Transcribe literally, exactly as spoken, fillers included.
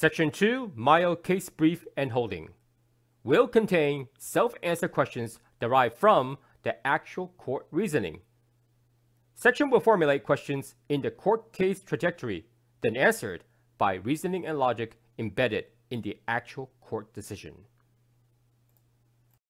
Section two, Mayo Case Brief and Holding, will contain self-answer questions derived from the actual court reasoning. Section will formulate questions in the court case trajectory, then answered by reasoning and logic embedded in the actual court decision.